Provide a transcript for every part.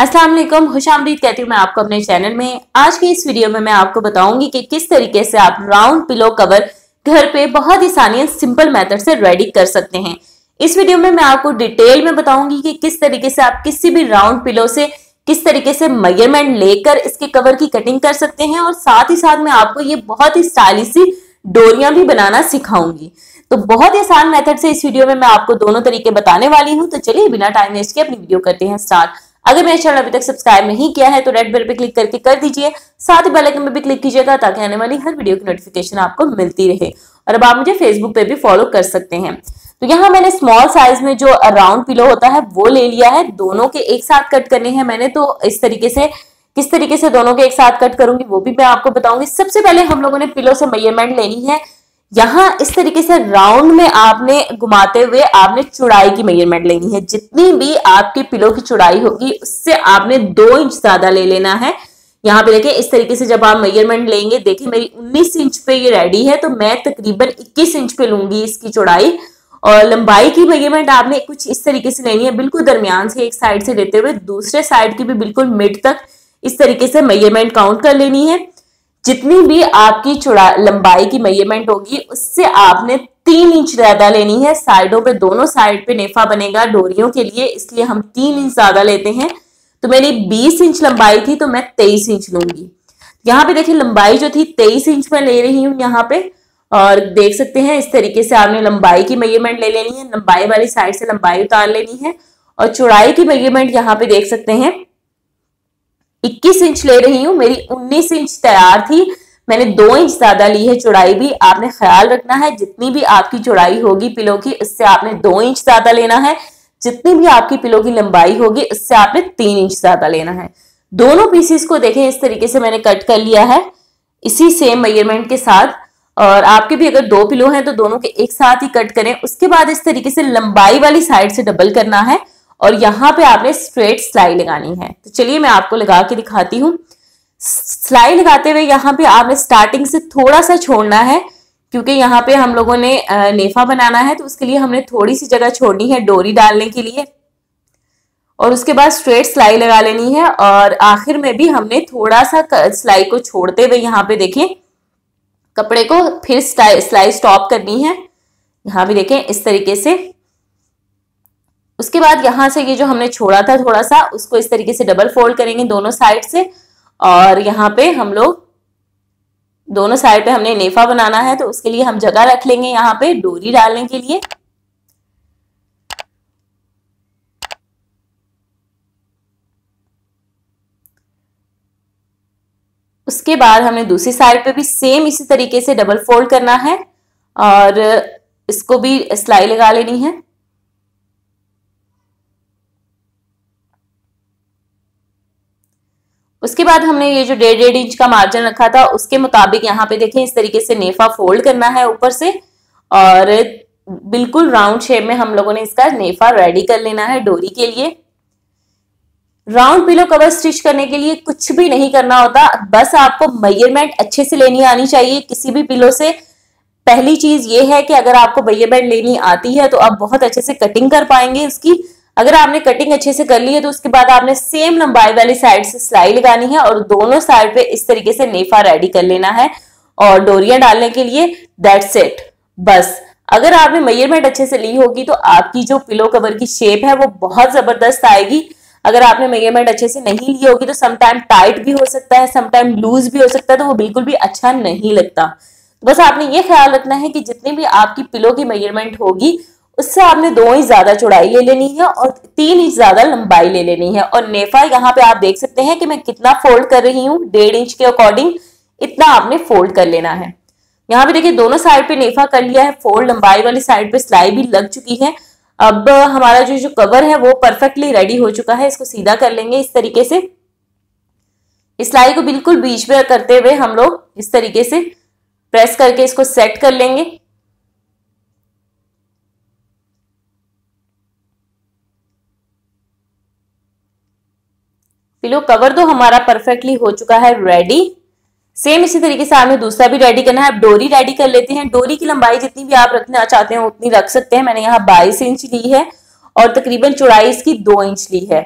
अस्सलाम वालेकुम, खुशामदीद कहती हूँ मैं आपको अपने चैनल में। आज की इस वीडियो में मैं आपको बताऊंगी कि किस तरीके से आप राउंड पिलो कवर घर पे बहुत आसानी और सिंपल मेथड से रेडी कर सकते हैं। इस वीडियो में मैं आपको डिटेल में बताऊंगी कि किस तरीके से आप किसी भी राउंड पिलो से किस तरीके से मेजरमेंट लेकर इसके कवर की कटिंग कर सकते हैं, और साथ ही साथ मैं आपको ये बहुत ही स्टाइलिश सी डोरियां भी बनाना सिखाऊंगी। तो बहुत ही आसान मेथड से इस वीडियो में मैं आपको दोनों तरीके बताने वाली हूँ। तो चलिए बिना टाइम वेस्ट किए अपनी वीडियो करते हैं स्टार्ट। अगर मेरे चैनल अभी तक सब्सक्राइब नहीं किया है तो रेड बेल पे क्लिक करके कर दीजिए, साथ ही बेल आइकन पे भी क्लिक कीजिएगा ताकि आने वाली हर वीडियो की नोटिफिकेशन आपको मिलती रहे। और अब आप मुझे फेसबुक पे भी फॉलो कर सकते हैं। तो यहाँ मैंने स्मॉल साइज में जो राउंड पिलो होता है वो ले लिया है। दोनों के एक साथ कट करने हैं मैंने, तो इस तरीके से किस तरीके से दोनों के एक साथ कट करूंगी वो भी मैं आपको बताऊंगी। सबसे पहले हम लोगों ने पिलो से मेजरमेंट लेनी है। यहाँ इस तरीके से राउंड में आपने घुमाते हुए आपने चौड़ाई की मेजरमेंट लेनी है। जितनी भी आपकी पिलो की चौड़ाई होगी उससे आपने 2 इंच ज्यादा ले लेना है। यहाँ पे देखिए इस तरीके से जब आप मेजरमेंट लेंगे, देखिए मेरी 19 इंच पे ये रेडी है तो मैं तकरीबन 21 इंच पे लूंगी इसकी चौड़ाई। और लंबाई की मेजरमेंट आपने कुछ इस तरीके से लेनी है, बिल्कुल दरमियान से एक साइड से लेते हुए दूसरे साइड की भी बिल्कुल मिड तक इस तरीके से मेजरमेंट काउंट कर लेनी है। जितनी भी आपकी लंबाई की मेजरमेंट होगी उससे आपने 3 इंच ज्यादा लेनी है। साइडों पे, दोनों साइड पे नेफा बनेगा डोरियों के लिए, इसलिए हम 3 इंच ज्यादा लेते हैं। तो मेरी 20 इंच लंबाई थी तो मैं 23 इंच लूंगी। यहाँ पे देखिए लंबाई जो थी 23 इंच में ले रही हूँ यहाँ पे, और देख सकते हैं इस तरीके से आपने लंबाई की मेजरमेंट ले लेनी है। लंबाई वाली साइड से लंबाई उतार लेनी है। और चौड़ाई की मेजरमेंट यहाँ पे देख सकते हैं 21 इंच ले रही हूँ, मेरी 19 इंच तैयार थी, मैंने 2 इंच ज्यादा ली है। चौड़ाई भी आपने ख्याल रखना है, जितनी भी आपकी चौड़ाई होगी पिलो की उससे आपने 2 इंच ज्यादा लेना है। जितनी भी आपकी पिलो की लंबाई होगी उससे आपने 3 इंच ज्यादा लेना है। दोनों पीसेस को देखें इस तरीके से मैंने कट कर लिया है इसी सेम मेजरमेंट के साथ। और आपके भी अगर 2 पिलो हैं तो दोनों के एक साथ ही कट करें। उसके बाद इस तरीके से लंबाई वाली साइड से डबल करना है और यहाँ पे आपने स्ट्रेट सिलाई लगानी है। तो चलिए मैं आपको लगा के दिखाती हूँ। सिलाई लगाते हुए यहाँ पे आपने स्टार्टिंग से थोड़ा सा छोड़ना है, क्योंकि यहाँ पे हम लोगों ने नेफा बनाना है तो उसके लिए हमने थोड़ी सी जगह छोड़नी है डोरी डालने के लिए। और उसके बाद स्ट्रेट सिलाई लगा लेनी है। और आखिर में भी हमने थोड़ा सा सिलाई को छोड़ते हुए यहाँ पे देखिए कपड़े को फिर सिलाई स्टॉप करनी है। यहाँ भी देखें इस तरीके से। उसके बाद यहाँ से ये जो हमने छोड़ा था थोड़ा सा, उसको इस तरीके से डबल फोल्ड करेंगे दोनों साइड से। और यहाँ पे हम लोग दोनों साइड पे हमने नेफा बनाना है तो उसके लिए हम जगह रख लेंगे यहाँ पे डोरी डालने के लिए। उसके बाद हमने दूसरी साइड पे भी सेम इसी तरीके से डबल फोल्ड करना है और इसको भी सिलाई लगा लेनी है। उसके बाद हमने ये जो 1.5 इंच का मार्जिन रखा था उसके मुताबिक यहाँ पे देखें इस तरीके से नेफा फोल्ड करना है ऊपर से, और बिल्कुल राउंड शेप में हम लोगों ने इसका नेफा रेडी कर लेना है डोरी के लिए। राउंड पिलो कवर स्टिच करने के लिए कुछ भी नहीं करना होता, बस आपको मेजरमेंट अच्छे से लेनी आनी चाहिए किसी भी पिलो से। पहली चीज ये है कि अगर आपको मेजरमेंट लेनी आती है तो आप बहुत अच्छे से कटिंग कर पाएंगे उसकी। अगर आपने कटिंग अच्छे से कर ली है तो उसके बाद आपने सेम लंबाई वाली साइड से सिलाई लगानी है और दोनों साइड पे इस तरीके से नेफा रेडी कर लेना है और डोरियां डालने के लिए। दैट्स इट, बस। अगर आपने मेजरमेंट अच्छे से ली होगी तो आपकी जो पिलो कवर की शेप है वो बहुत जबरदस्त आएगी। अगर आपने मेजरमेंट अच्छे से नहीं ली होगी तो समटाइम टाइट भी हो सकता है, समटाइम लूज भी हो सकता है, तो वो बिल्कुल भी अच्छा नहीं लगता। तो बस आपने ये ख्याल रखना है कि जितनी भी आपकी पिलो की मेजरमेंट होगी उससे आपने 2 इंच ज्यादा चौड़ाई ले लेनी है और 3 इंच ज्यादा लंबाई ले लेनी है। और नेफा यहाँ पे आप देख सकते हैं कि मैं कितना फोल्ड कर रही हूँ, 1.5 इंच के अकॉर्डिंग इतना आपने फोल्ड कर लेना है। यहाँ पे देखिए दोनों साइड पे नेफा कर लिया है फोल्ड, लंबाई वाली साइड पे सिलाई भी लग चुकी है। अब हमारा जो कवर है वो परफेक्टली रेडी हो चुका है। इसको सीधा कर लेंगे इस तरीके से, सिलाई को बिल्कुल बीच में करते हुए हम लोग इस तरीके से प्रेस करके इसको सेट कर लेंगे। पिलो कवर तो हमारा परफेक्टली हो चुका है रेडी। सेम इसी तरीके से हमें दूसरा भी रेडी करना है। अब डोरी रेडी कर लेते हैं। डोरी की लंबाई जितनी भी आप रखना चाहते हैं उतनी रख सकते हैं। मैंने यहाँ 22 इंच ली है और तकरीबन चौड़ाई इसकी 2 इंच ली है।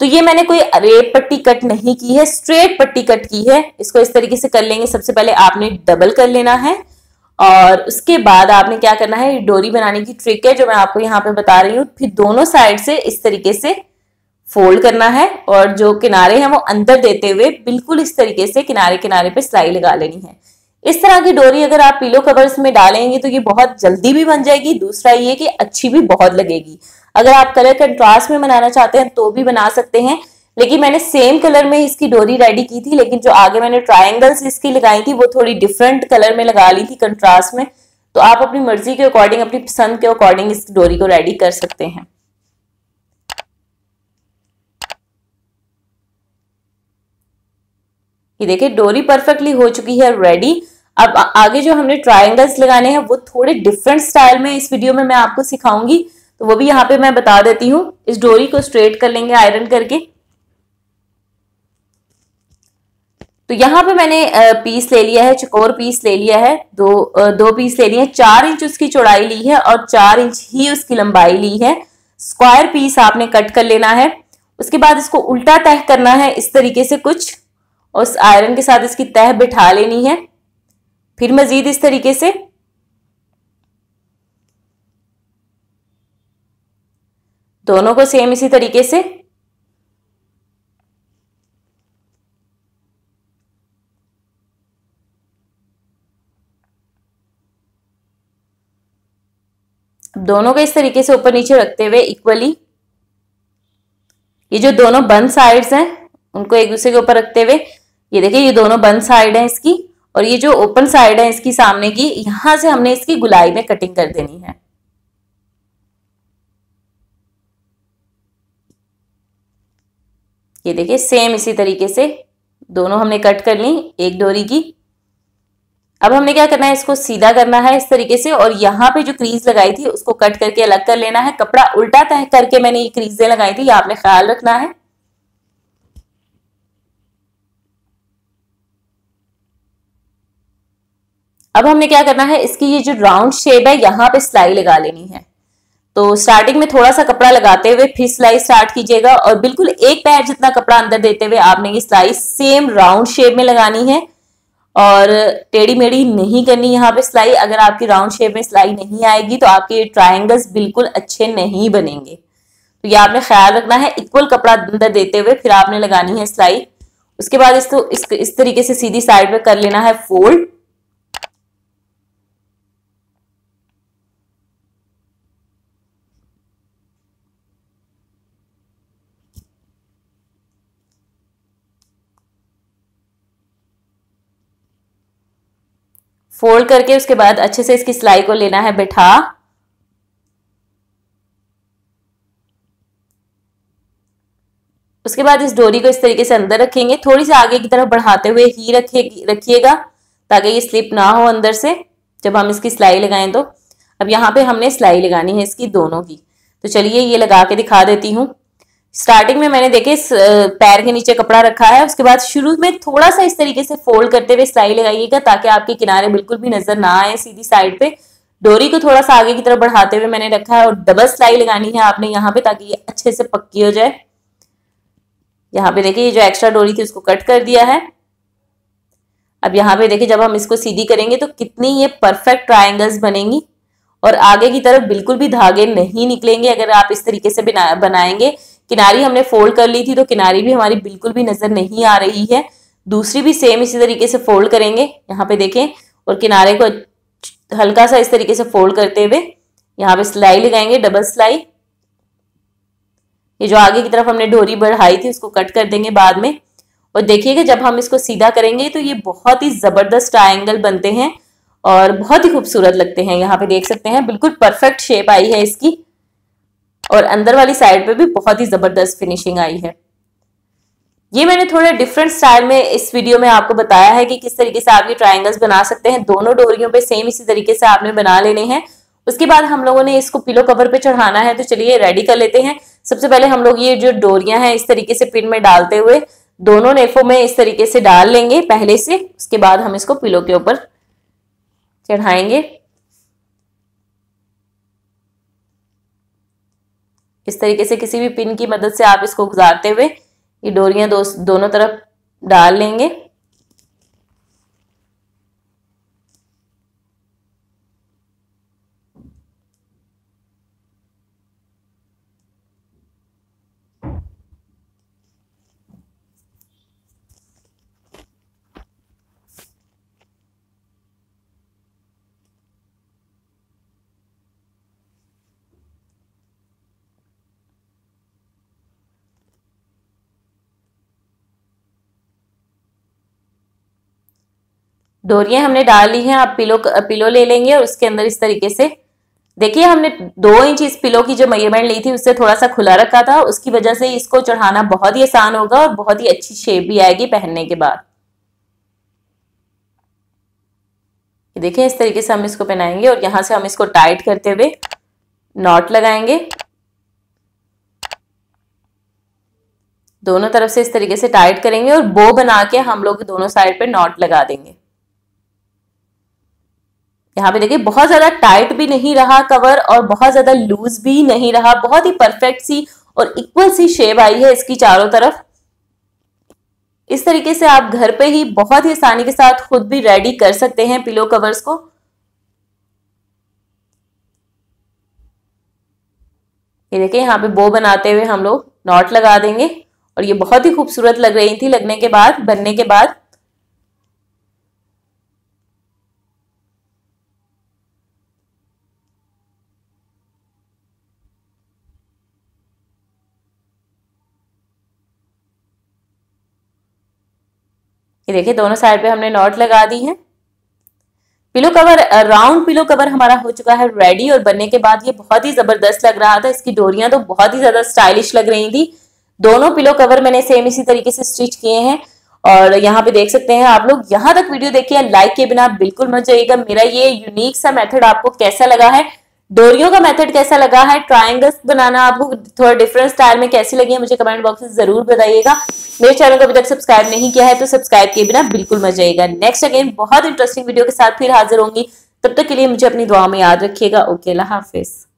तो ये मैंने कोई रेब पट्टी कट नहीं की है, स्ट्रेट पट्टी कट की है। इसको इस तरीके से कर लेंगे। सबसे पहले आपने डबल कर लेना है और उसके बाद आपने क्या करना है, डोरी बनाने की ट्रिक है जो मैं आपको यहाँ पे बता रही हूँ। फिर दोनों साइड से इस तरीके से फोल्ड करना है और जो किनारे हैं वो अंदर देते हुए बिल्कुल इस तरीके से किनारे किनारे पे सिलाई लगा लेनी है। इस तरह की डोरी अगर आप पिलो कवर्स में डालेंगे तो ये बहुत जल्दी भी बन जाएगी, दूसरा ये कि अच्छी भी बहुत लगेगी। अगर आप कलर कंट्रास्ट में बनाना चाहते हैं तो भी बना सकते हैं, लेकिन मैंने सेम कलर में इसकी डोरी रेडी की थी, लेकिन जो आगे मैंने ट्राइंगल्स इसकी लगाई थी वो थोड़ी डिफरेंट कलर में लगा ली थी कंट्रास्ट में। तो आप अपनी मर्जी के अकॉर्डिंग, अपनी पसंद के अकॉर्डिंग इस डोरी को रेडी कर सकते हैं। ये देखिए डोरी परफेक्टली हो चुकी है रेडी। अब आगे जो हमने ट्राइंगल्स लगाने हैं वो थोड़े डिफरेंट स्टाइल में इस वीडियो में मैं आपको सिखाऊंगी, तो वो भी यहाँ पे मैं बता देती हूँ। इस डोरी को स्ट्रेट कर लेंगे आयरन करके। तो यहाँ पे मैंने पीस ले लिया है, चकोर पीस ले लिया है, दो पीस ले लिए हैं। 4 इंच उसकी चौड़ाई ली है और 4 इंच ही उसकी लंबाई ली है। स्क्वायर पीस आपने कट कर लेना है। उसके बाद इसको उल्टा तह करना है इस तरीके से कुछ, और उस आयरन के साथ इसकी तह बिठा लेनी है। फिर मजीद इस तरीके से दोनों को सेम इसी तरीके से। दोनों को इस तरीके से ऊपर नीचे रखते हुए इक्वली ये जो दोनों बंद साइड्स हैं उनको एक दूसरे के ऊपर रखते हुए। ये देखिए ये दोनों बंद साइड है इसकी और ये जो ओपन साइड है इसकी सामने की, यहां से हमने इसकी गुलाई में कटिंग कर देनी है। ये देखिए सेम इसी तरीके से दोनों हमने कट कर ली एक डोरी की। अब हमने क्या करना है, इसको सीधा करना है इस तरीके से और यहाँ पे जो क्रीज लगाई थी उसको कट करके अलग कर लेना है। कपड़ा उल्टा तह करके मैंने ये क्रीजें लगाई थी, ये आपने ख्याल रखना है। अब हमने क्या करना है, इसकी ये जो राउंड शेप है यहाँ पे सिलाई लगा लेनी है। तो स्टार्टिंग में थोड़ा सा कपड़ा लगाते हुए फिर सिलाई स्टार्ट कीजिएगा और बिल्कुल एक पैर जितना कपड़ा अंदर देते हुए आपने ये सिलाई सेम राउंड शेप में लगानी है और टेढ़ी मेढ़ी नहीं करनी यहाँ पे सिलाई। अगर आपकी राउंड शेप में सिलाई नहीं आएगी तो आपके ट्राइंगल्स बिल्कुल अच्छे नहीं बनेंगे, तो ये आपने ख्याल रखना है। इक्वल कपड़ा अंदर देते हुए फिर आपने लगानी है सिलाई। उसके बाद इसको इस तरीके से सीधी साइड पे कर लेना है फोल्ड। फोल्ड करके उसके बाद अच्छे से इसकी सिलाई को लेना है बैठा। उसके बाद इस डोरी को इस तरीके से अंदर रखेंगे, थोड़ी सी आगे की तरफ बढ़ाते हुए ही रखिएगा ताकि ये स्लिप ना हो अंदर से जब हम इसकी सिलाई लगाएं। तो अब यहाँ पे हमने सिलाई लगानी है इसकी दोनों की। तो चलिए ये लगा के दिखा देती हूँ। स्टार्टिंग में मैंने देखे पैर के नीचे कपड़ा रखा है, उसके बाद शुरू में थोड़ा सा इस तरीके से फोल्ड करते हुए सिलाई लगाइएगा ताकि आपके किनारे बिल्कुल भी नजर ना आए। सीधी साइड पे डोरी को थोड़ा सा आगे की तरफ बढ़ाते हुए मैंने रखा है और डबल सिलाई लगानी है आपने यहाँ पे ताकि ये अच्छे से पक्की हो जाए। यहाँ पे देखिए ये जो एक्स्ट्रा डोरी थी उसको कट कर दिया है। अब यहाँ पे देखिए जब हम इसको सीधी करेंगे तो कितनी ये परफेक्ट ट्राइंगल्स बनेंगी और आगे की तरफ बिल्कुल भी धागे नहीं निकलेंगे। अगर आप इस तरीके से बनाएंगे, किनारी हमने फोल्ड कर ली थी तो किनारी भी हमारी बिल्कुल भी नजर नहीं आ रही है। दूसरी भी सेम इसी तरीके से फोल्ड करेंगे, यहाँ पे देखें, और किनारे को हल्का सा इस तरीके से फोल्ड करते हुए यहाँ पे सिलाई लगाएंगे डबल सिलाई। ये जो आगे की तरफ हमने डोरी बढ़ाई थी उसको कट कर देंगे बाद में। और देखिएगा जब हम इसको सीधा करेंगे तो ये बहुत ही जबरदस्त ट्राइंगल बनते हैं और बहुत ही खूबसूरत लगते हैं। यहाँ पे देख सकते हैं बिल्कुल परफेक्ट शेप आई है इसकी और अंदर वाली साइड पे भी बहुत ही जबरदस्त फिनिशिंग आई है। ये मैंने थोड़े डिफरेंट स्टाइल में इस वीडियो में आपको बताया है कि किस तरीके से आप ये ट्राइंगल्स बना सकते हैं। दोनों डोरियों पे सेम इसी तरीके से आपने बना लेने हैं। उसके बाद हम लोगों ने इसको पिलो कवर पे चढ़ाना है, तो चलिए रेडी कर लेते हैं। सबसे पहले हम लोग ये जो डोरियां हैं इस तरीके से पिन में डालते हुए दोनों नेफों में इस तरीके से डाल लेंगे पहले से। उसके बाद हम इसको पिलो के ऊपर चढ़ाएंगे इस तरीके से। किसी भी पिन की मदद से आप इसको गुजारते हुए ये डोरियां दोनों तरफ डाल लेंगे। डोरियां हमने डाल ली हैं। आप पिलो ले लेंगे और उसके अंदर इस तरीके से देखिए, हमने 2 इंच इस पिलो की जो मेजरमेंट ली थी उससे थोड़ा सा खुला रखा था, उसकी वजह से इसको चढ़ाना बहुत ही आसान होगा और बहुत ही अच्छी शेप भी आएगी पहनने के बाद। देखिए इस तरीके से हम इसको पहनाएंगे और यहाँ से हम इसको टाइट करते हुए नॉट लगाएंगे। दोनों तरफ से इस तरीके से टाइट करेंगे और बो बना के हम लोग दोनों साइड पे नॉट लगा देंगे। यहाँ पे देखिए बहुत ज्यादा टाइट भी नहीं रहा कवर और बहुत ज्यादा लूज भी नहीं रहा, बहुत ही परफेक्ट सी और इक्वल सी शेप आई है इसकी चारों तरफ। इस तरीके से आप घर पे ही बहुत ही आसानी के साथ खुद भी रेडी कर सकते हैं पिलो कवर्स को। ये देखिए यहाँ पे बो बनाते हुए हम लोग नॉट लगा देंगे और ये बहुत ही खूबसूरत लग रही थी लगने के बाद, बनने के बाद। ये देखिए दोनों साइड पे हमने नॉट लगा दी है। Pillow cover, round pillow cover हमारा हो चुका है रेडी और बनने के बाद ये बहुत ही जबरदस्त लग रहा था। इसकी डोरियां तो बहुत ही ज्यादा स्टाइलिश लग रही थी। दोनों पिलो कवर मैंने सेम इसी तरीके से स्टिच किए हैं और यहाँ पे देख सकते हैं आप लोग। यहाँ तक वीडियो देखिए, लाइक के बिना बिल्कुल मत जाइएगा। मेरा ये यूनिक सा मेथड आपको कैसा लगा है, डोरियों का मेथड कैसा लगा है, ट्रायंगल्स बनाना आपको थोड़ा डिफरेंट स्टाइल में कैसी लगी है, मुझे कमेंट बॉक्स में जरूर बताइएगा। मेरे चैनल को अभी तक सब्सक्राइब नहीं किया है तो सब्सक्राइब किए बिना बिल्कुल मत जाइएगा। नेक्स्ट अगेन बहुत इंटरेस्टिंग वीडियो के साथ फिर हाजिर होंगी। तब तक के लिए मुझे अपनी दुआ में याद रखिएगा। ओके, अल्लाह हाफिज।